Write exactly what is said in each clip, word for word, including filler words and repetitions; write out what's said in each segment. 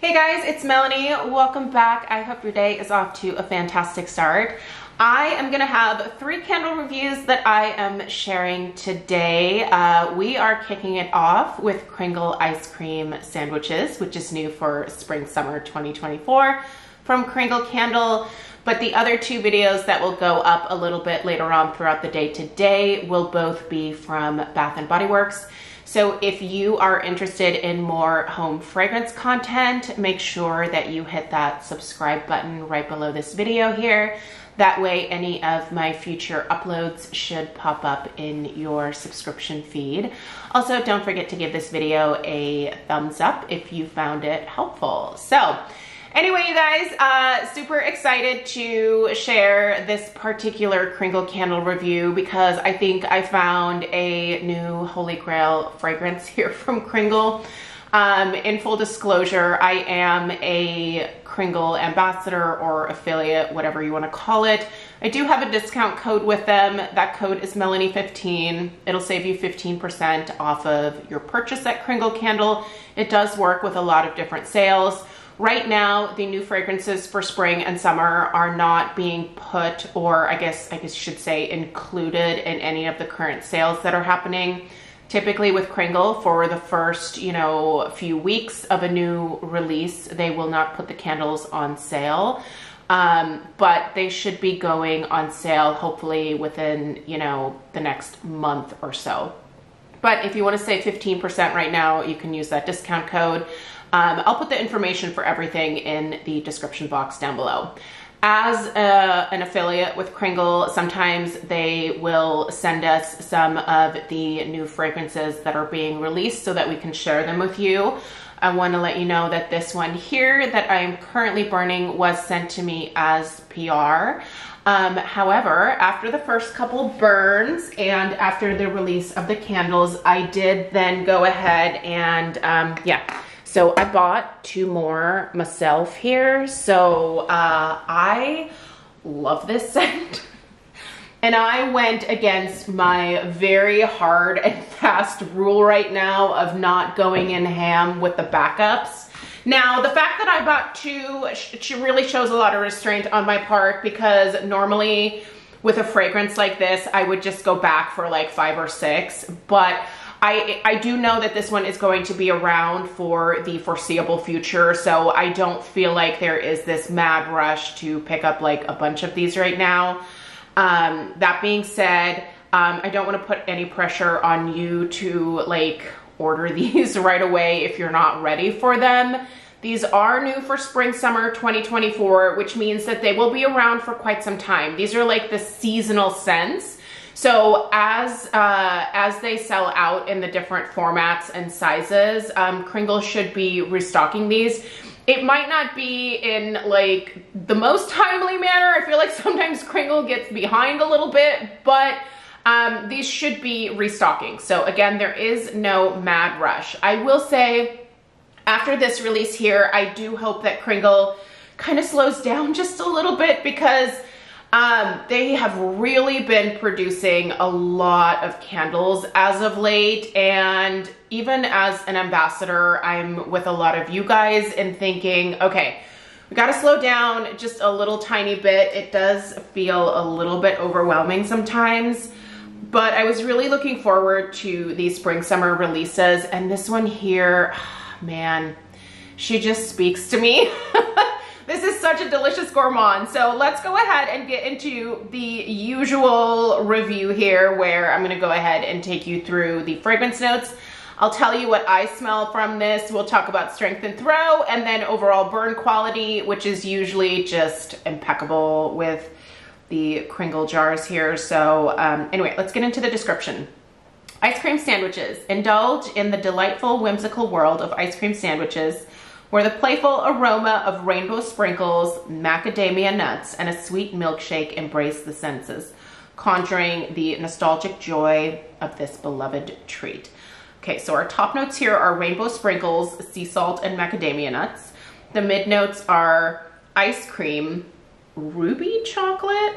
Hey guys, it's Melanie. Welcome back. I hope your day is off to a fantastic start. I am gonna have three candle reviews that I am sharing today. Uh, we are kicking it off with Kringle ice cream sandwiches, which is new for spring summer twenty twenty-four from Kringle Candle. But the other two videos that will go up a little bit later on throughout the day today will both be from Bath and Body Works. So if you are interested in more home fragrance content, make sure that you hit that subscribe button right below this video here. That way any of my future uploads should pop up in your subscription feed. Also, don't forget to give this video a thumbs up if you found it helpful. So anyway, you guys, uh, super excited to share this particular Kringle Candle review because I think I found a new holy grail fragrance here from Kringle. Um, in full disclosure, I am a Kringle ambassador or affiliate, whatever you want to call it. I do have a discount code with them. That code is Melanie fifteen. It'll save you fifteen percent off of your purchase at Kringle Candle. It does work with a lot of different sales. Right now, the new fragrances for spring and summer are not being put, or I guess I guess you should say included in any of the current sales that are happening. Typically with Kringle, for the first, you know, few weeks of a new release, they will not put the candles on sale. Um, but they should be going on sale hopefully within, you know, the next month or so. But if you want to save fifteen percent right now, you can use that discount code. Um, I'll put the information for everything in the description box down below. As a, an affiliate with Kringle, sometimes they will send us some of the new fragrances that are being released so that we can share them with you. I want to let you know that this one here that I am currently burning was sent to me as P R. Um, however, after the first couple burns and after the release of the candles, I did then go ahead and um, yeah. So I bought two more myself here. So uh, I love this scent. And I went against my very hard and fast rule right now of not going in ham with the backups. Now, the fact that I bought two really shows a lot of restraint on my part, because normally with a fragrance like this, I would just go back for like five or six. But I, I do know that this one is going to be around for the foreseeable future, so I don't feel like there is this mad rush to pick up like a bunch of these right now. Um, that being said, um, I don't want to put any pressure on you to like order these right away if you're not ready for them. These are new for spring, summer twenty twenty-four, which means that they will be around for quite some time. These are like the seasonal scents. So as uh, as they sell out in the different formats and sizes, um, Kringle should be restocking these. It might not be in like the most timely manner. I feel like sometimes Kringle gets behind a little bit, but um, these should be restocking. So again, there is no mad rush. I will say after this release here, I do hope that Kringle kind of slows down just a little bit, because Um, they have really been producing a lot of candles as of late. And even as an ambassador, I'm with a lot of you guys and thinking, okay, we got to slow down just a little tiny bit. It does feel a little bit overwhelming sometimes, but I was really looking forward to these spring summer releases. And this one here, man, she just speaks to me. This is such a delicious gourmand. So let's go ahead and get into the usual review here, where I'm gonna go ahead and take you through the fragrance notes. I'll tell you what I smell from this. We'll talk about strength and throw, and then overall burn quality, which is usually just impeccable with the Kringle jars here. So um, anyway, let's get into the description. Ice cream sandwiches. Indulge in the delightful, whimsical world of ice cream sandwiches, where the playful aroma of rainbow sprinkles, macadamia nuts, and a sweet milkshake embrace the senses, conjuring the nostalgic joy of this beloved treat. Okay, so our top notes here are rainbow sprinkles, sea salt, and macadamia nuts. The mid notes are ice cream, ruby chocolate.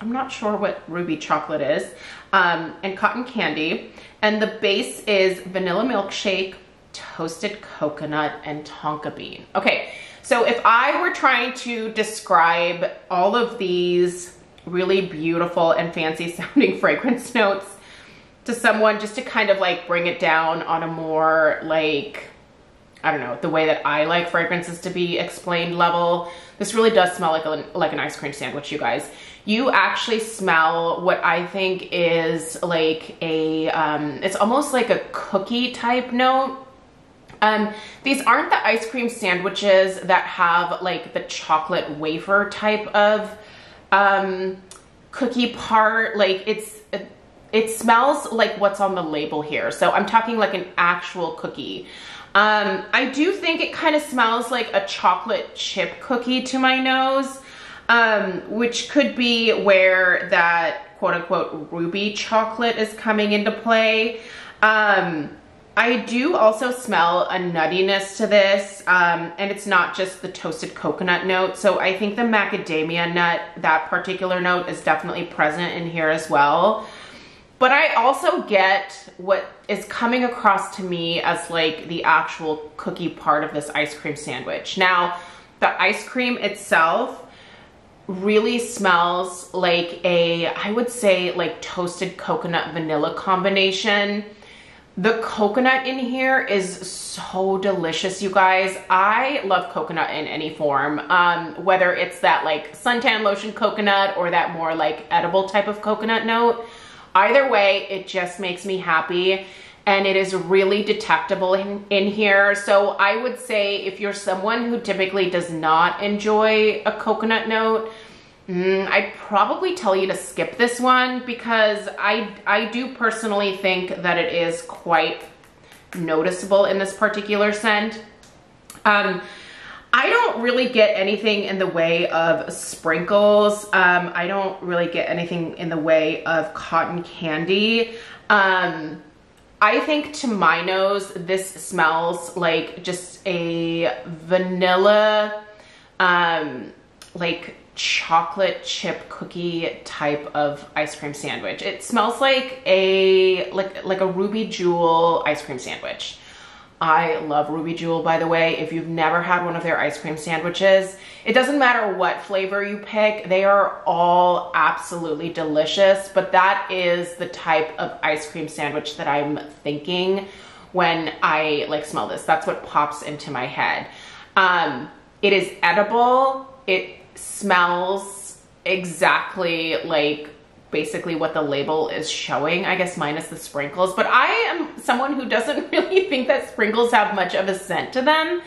I'm not sure what ruby chocolate is, um, and cotton candy. And the base is vanilla milkshake, toasted coconut, and tonka bean. Okay, so if I were trying to describe all of these really beautiful and fancy sounding fragrance notes to someone, just to kind of like bring it down on a more like, I don't know, the way that I like fragrances to be explained level, this really does smell like a, like an ice cream sandwich, you guys. You actually smell what I think is like a, um, it's almost like a cookie type note. Um, these aren't the ice cream sandwiches that have like the chocolate wafer type of um, cookie part. Like it's, it, it smells like what's on the label here. So I'm talking like an actual cookie. Um, I do think it kind of smells like a chocolate chip cookie to my nose, um, which could be where that quote unquote ruby chocolate is coming into play. Um, I do also smell a nuttiness to this, um, and it's not just the toasted coconut note. So I think the macadamia nut, that particular note, is definitely present in here as well. But I also get what is coming across to me as like the actual cookie part of this ice cream sandwich. Now, the ice cream itself really smells like a, I would say like toasted coconut vanilla combination. The coconut in here is so delicious, you guys. I love coconut in any form, um, whether it's that like suntan lotion coconut or that more like edible type of coconut note. Either way, it just makes me happy, and it is really detectable in, in here. So I would say if you're someone who typically does not enjoy a coconut note, mm, I'd probably tell you to skip this one, because I, I do personally think that it is quite noticeable in this particular scent. Um, I don't really get anything in the way of sprinkles. Um, I don't really get anything in the way of cotton candy. Um, I think to my nose, this smells like just a vanilla, um, like chocolate chip cookie type of ice cream sandwich. It smells like a, like, like a Ruby Jewel ice cream sandwich. I love Ruby Jewel, by the way. If you've never had one of their ice cream sandwiches, it doesn't matter what flavor you pick. They are all absolutely delicious, but that is the type of ice cream sandwich that I'm thinking when I like smell this. That's what pops into my head. Um, it is edible. It smells exactly like basically what the label is showing, I guess, minus the sprinkles. But I am someone who doesn't really think that sprinkles have much of a scent to them.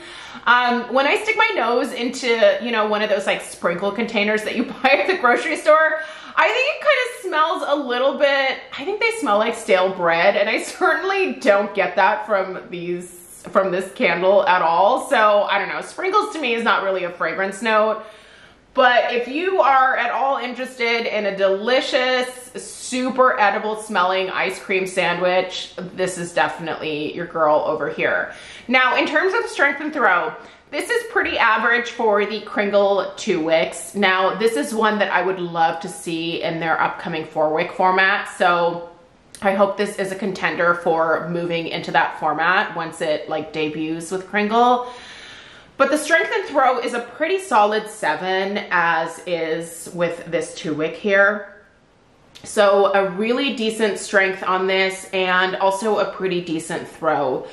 Um, when I stick my nose into, you know, one of those like sprinkle containers that you buy at the grocery store, I think it kind of smells a little bit, I think they smell like stale bread, and I certainly don't get that from these, from this candle at all. So I don't know, sprinkles to me is not really a fragrance note. But if you are at all interested in a delicious, super edible smelling ice cream sandwich, this is definitely your girl over here. Now, in terms of strength and throw, this is pretty average for the Kringle two wicks. Now, this is one that I would love to see in their upcoming four wick format. So I hope this is a contender for moving into that format once it like debuts with Kringle. But the strength and throw is a pretty solid seven, as is with this two wick here. So a really decent strength on this, and also a pretty decent throw.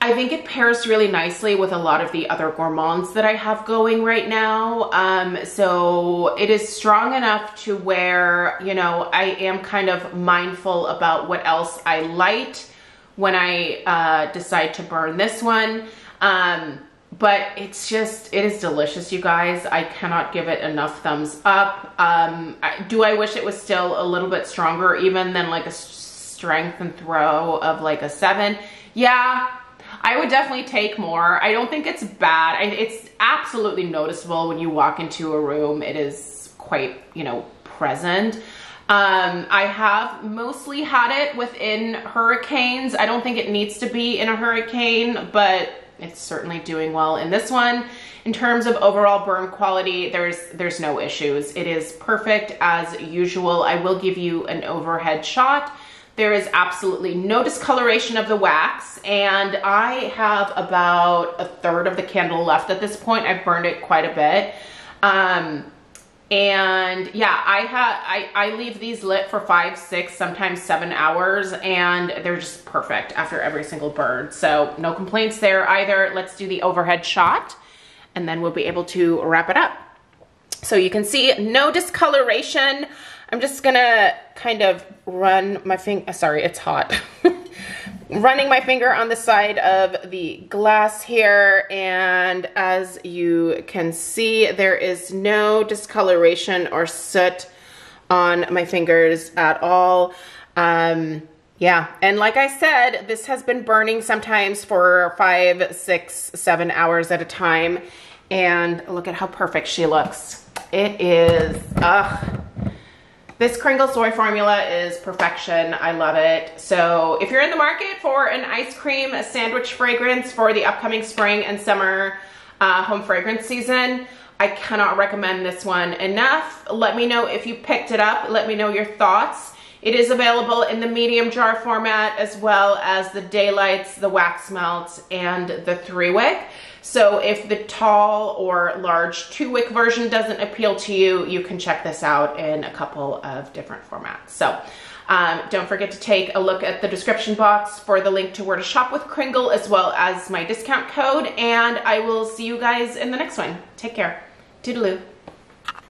I think it pairs really nicely with a lot of the other gourmands that I have going right now. Um, so it is strong enough to where, you know, I am kind of mindful about what else I light when I uh, decide to burn this one. Um, But it's just, it is delicious, you guys. I cannot give it enough thumbs up. Um, I, do I wish it was still a little bit stronger even than like a strength and throw of like a seven? Yeah, I would definitely take more. I don't think it's bad. I, it's absolutely noticeable when you walk into a room. It is quite, you know, present. Um, I have mostly had it within hurricanes. I don't think it needs to be in a hurricane, but it's certainly doing well in this one. In terms of overall burn quality, there's there's no issues. It is perfect as usual. I will give you an overhead shot. There is absolutely no discoloration of the wax, and I have about a third of the candle left at this point. I've burned it quite a bit. Um, and yeah, I, ha I, I leave these lit for five, six, sometimes seven hours, and they're just perfect after every single burn. So no complaints there either. Let's do the overhead shot, and then we'll be able to wrap it up. So you can see no discoloration. I'm just gonna kind of run my finger, sorry, it's hot. Running my finger on the side of the glass here, and as you can see, there is no discoloration or soot on my fingers at all. Um, yeah, and like I said, this has been burning sometimes for five, six, seven hours at a time, and look at how perfect she looks. It is, ugh. This Kringle soy formula is perfection. I love it. So if you're in the market for an ice cream sandwich fragrance for the upcoming spring and summer uh, home fragrance season, I cannot recommend this one enough. Let me know if you picked it up. Let me know your thoughts. It is available in the medium jar format, as well as the daylights, the wax melts, and the three wick. So if the tall or large two wick version doesn't appeal to you, you can check this out in a couple of different formats. So um, don't forget to take a look at the description box for the link to where to shop with Kringle, as well as my discount code. And I will see you guys in the next one. Take care. Toodaloo.